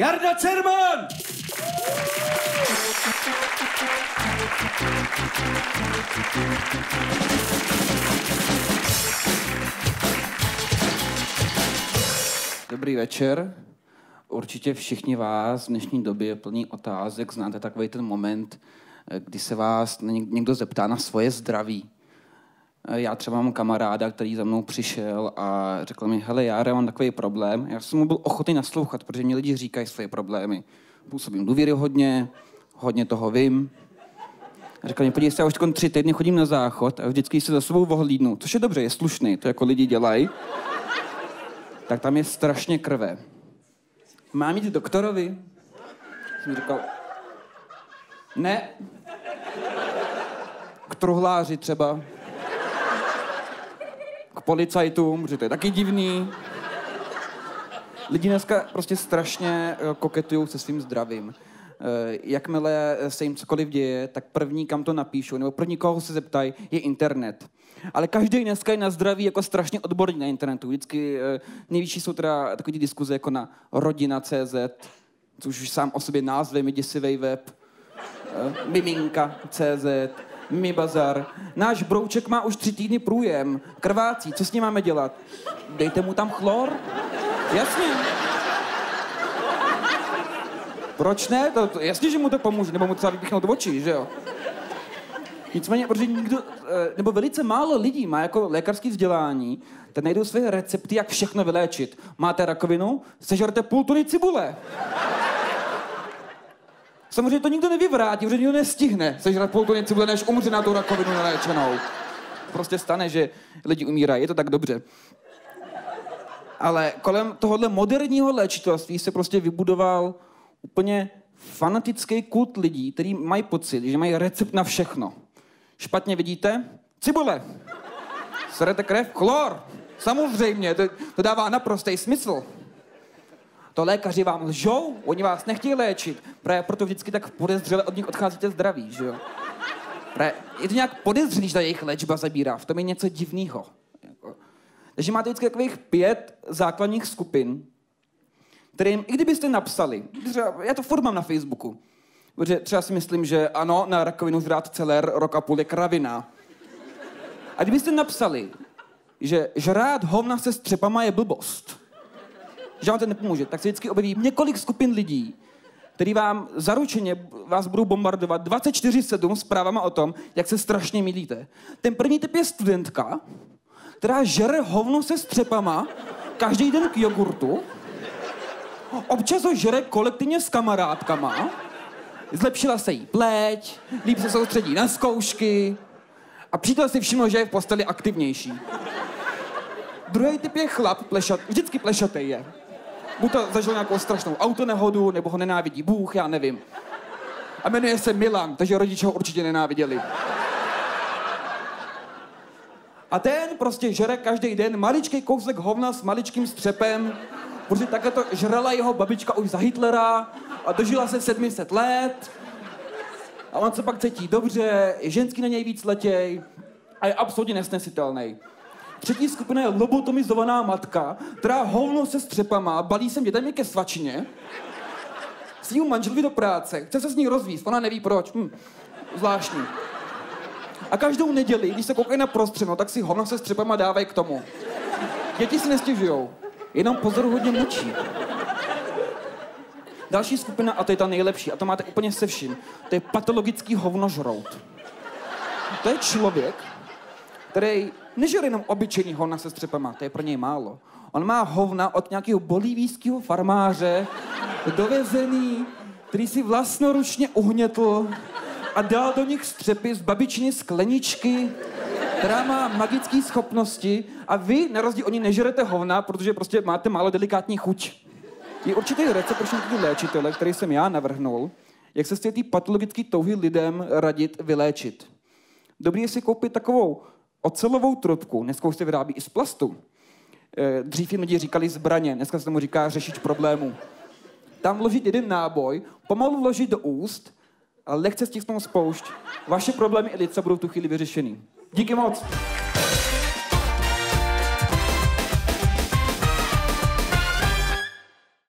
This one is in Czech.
Jarda Cerman! Dobrý večer. Určitě všichni vás v dnešní době plný otázek znáte takový ten moment, kdy se vás někdo zeptá na svoje zdraví. Já třeba mám kamaráda, který za mnou přišel a řekl mi, hele, já mám takový problém. Já jsem mu byl ochotný naslouchat, protože mi lidi říkají své problémy. Působím důvěryhodně, hodně toho vím. A řekl mi, podívej se, já už 3 týdny chodím na záchod a vždycky se za sebou vohlídnu, což je dobře, je slušný, to jako lidi dělají. Tak tam je strašně krve. Mám jít doktorovi? Jsem říkal, ne. K truhláři třeba. K policajtům, protože to je taky divný. Lidi dneska prostě strašně koketují se svým zdravím. Jakmile se jim cokoliv děje, tak první, kam to napíšou, nebo první, koho se zeptají, je internet. Ale každý dneska je na zdraví jako strašně odborný na internetu. Vždycky největší jsou teda takové diskuze jako na rodina.cz, což už sám o sobě názvem je děsivej web. Miminka.cz, Mý bazar. Náš brouček má už 3 týdny průjem. Krvácí, co s ním máme dělat? Dejte mu tam chlor? Jasně. Proč ne? Jasně, že mu to pomůže, nebo mu třeba vypíchnout oči, že jo? Nicméně, protože nikdo, nebo velice málo lidí má jako lékařské vzdělání, tak najdou své recepty, jak všechno vyléčit. Máte rakovinu? Sežerte půl tuny cibule. Samozřejmě to nikdo nevyvrátí, protože nikdo nestihne sežrat půl tuny cibule, než umře na tu rakovinu neléčenou. Prostě stane, že lidi umírají, je to tak dobře. Ale kolem tohohle moderního léčitelství se prostě vybudoval úplně fanatický kult lidí, kteří mají pocit, že mají recept na všechno. Špatně vidíte? Cibule! Serete krev? Chlor! Samozřejmě, to dává naprostý smysl. To lékaři vám lžou, oni vás nechtějí léčit. Právě proto vždycky tak podezřele od nich odcházíte zdraví, že jo? Právě je to nějak podezřelý, že ta jejich léčba zabírá. V tom je něco divného. Takže máte vždycky takových 5 základních skupin, kterým, i kdybyste napsali, třeba, já to furt mám na Facebooku, protože třeba si myslím, že ano, na rakovinu žrát celer 1,5 roku je kravina. A kdybyste napsali, že žrát hovna se střepama je blbost, že vám to nepomůže, tak se vždycky objeví několik skupin lidí, který vám zaručeně vás budou bombardovat 24/7 zprávama o tom, jak se strašně mýlíte. Ten první typ je studentka, která žere hovno se střepama každý den k jogurtu, občas ho žere kolektivně s kamarádkama, zlepšila se jí pleť, líp se soustředí na zkoušky a přítel si všiml, že je v posteli aktivnější. Druhý typ je chlap, vždycky plešatej je. Buď to zažil nějakou strašnou autonehodu, nebo ho nenávidí Bůh, já nevím. A jmenuje se Milan, takže rodiče ho určitě nenáviděli. A ten prostě žere každý den maličký kousek hovna s maličkým střepem, protože takhle to žrala jeho babička už za Hitlera a dožila se 700 let. A on se pak cítí dobře, je ženský na něj víc letěj a je absolutně nesnesitelný. Třetí skupina je lobotomizovaná matka, která hovno se střepama, balí sem dětem je ke svačině, svým manželovi do práce, chce se s ní rozvíst, ona neví proč. Zvláštní. A každou neděli, když se koukají na prostřeno, tak si hovno se střepama dávají k tomu. Děti si nestěžujou, jenom pozoruhodně mlčí. Další skupina, a to je ta nejlepší, a to máte úplně se vším, to je patologický hovnožrout. To je člověk, který nežere jenom obyčejný hovna se střepama, to je pro něj málo. On má hovna od nějakého bolívijského farmáře, dovezený, který si vlastnoručně uhnětl a dal do nich střepy z babičiny skleničky, která má magické schopnosti a vy, na rozdíl od ní, nežerete hovna, protože prostě máte málo delikátní chuť. Je určitý recept pro všechny léčitele, který jsem já navrhnul, jak se z té patologické touhy lidem radit vyléčit. Dobrý je si koupit takovou ocelovou trubku, dneska už se vyrábí i z plastu. Dřív jim lidi říkali zbraně, dneska se tomu říká řešič problémů. Tam vložit jeden náboj, pomalu vložit do úst a lehce stisknout spoušť. Vaše problémy i lidce budou v tu chvíli vyřešený. Díky moc!